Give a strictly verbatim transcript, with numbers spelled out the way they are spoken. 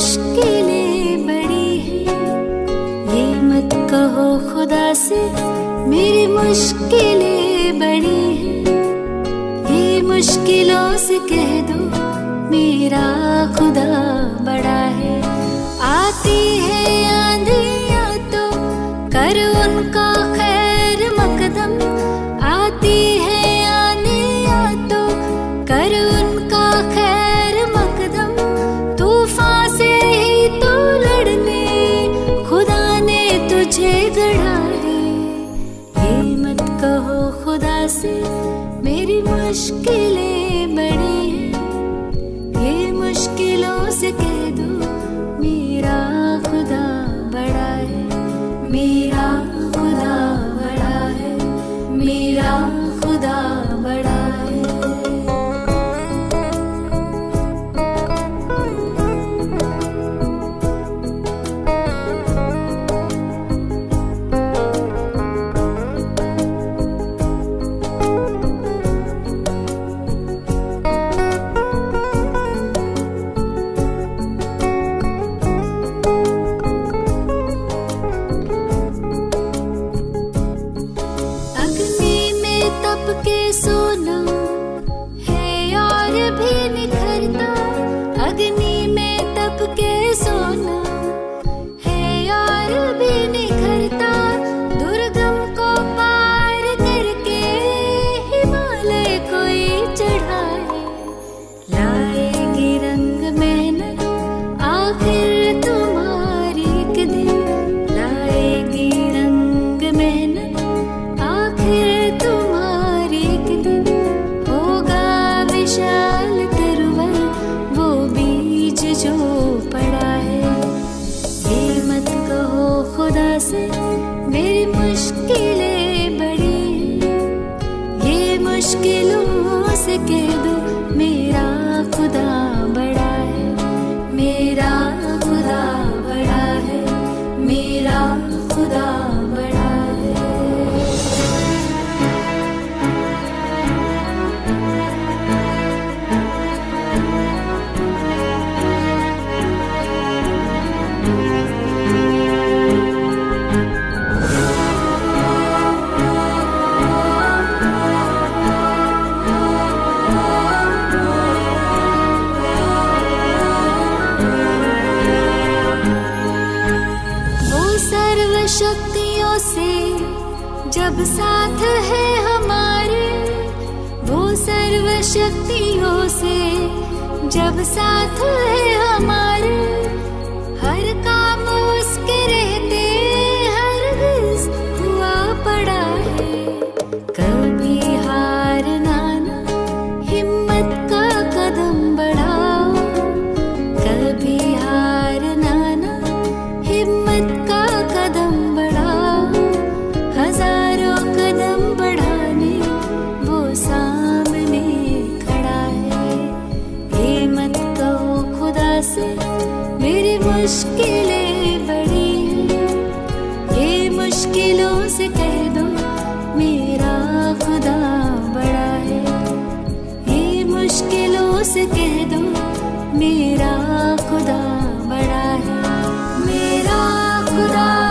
मुश्किलें बड़ी हैं, ये मत कहो खुदा से मेरी मुश्किलें बड़ी हैं। ये मुश्किलों से कह दो मेरा खुदा बड़ा है। आती है आंधियाँ तो कर उनका खैर मकदम, आती है आंधियाँ तो कर उनका खैर मकदम। तूफान से ही तो लड़ने खुदा ने तुझे गढ़ा है। ये मत कहो खुदा से मेरी मुश्किलें बड़ी हैं, ये मुश्किलों से कह दो मेरा खुदा बड़ा है। मेरा खुदा बड़ा है, मेरा खुदा बड़ा है। के सोना है और भी निखरता, अग्नि में तप के सोना है और भी निखरता। दुर्गम को पार करके हिमालय कोई चढ़ा है। लाएगी रंग मेहनत आखिर तुम्हारी एक दिन, लाएगी रंग मेहनत आखिर मेरी मुश्किलें बड़ी हैं, ये मुश्किलों से कह दो मेरा खुदा बड़ा है। मेरा खुदा बड़ा है, मेरा खुदा बड़ा है। शक्तियों से जब साथ है हमारे, वो सर्व शक्तियों से जब साथ है हमारे। हर काम उसके रहते हर गिज़ हुआ पड़ा है। कभी हारना ना, हिम्मत का कदम बढ़ाओ। कभी हारना ना, हिम्मत का कदम बढ़ाओ। हजारों कदम बढ़ाने वो सामने खड़ा है। ये मत कहो खुदा से मेरी मुश्किलें बड़ी हैं, ये मुश्किलों से कह दो मेरा खुदा बड़ा है। ये मुश्किलों से कह दो मेरा खुदा बड़ा है। खुदा